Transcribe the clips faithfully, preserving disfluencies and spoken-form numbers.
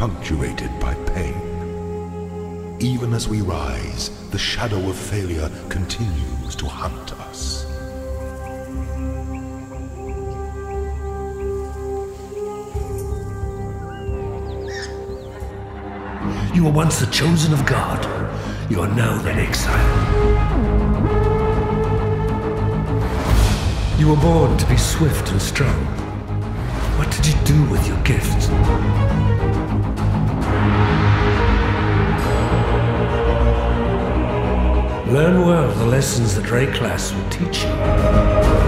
punctuated by pain. Even as we rise, the shadow of failure continues to hunt us. You were once the chosen of God. You are now an exile. You were born to be swift and strong. What did you do with your gifts? Learn well the lessons that Rhaeclass will teach you.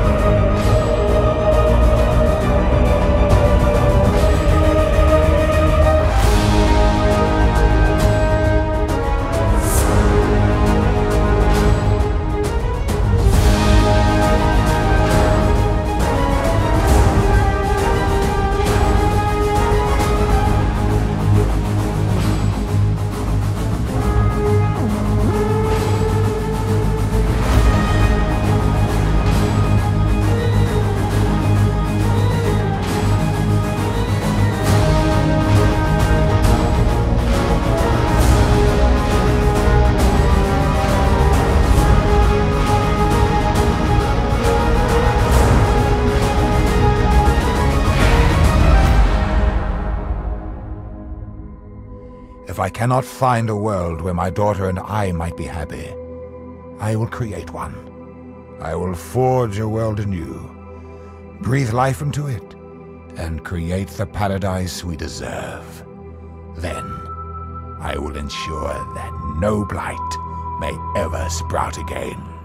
If I cannot find a world where my daughter and I might be happy, I will create one. I will forge a world anew, breathe life into it, and create the paradise we deserve. Then, I will ensure that no blight may ever sprout again.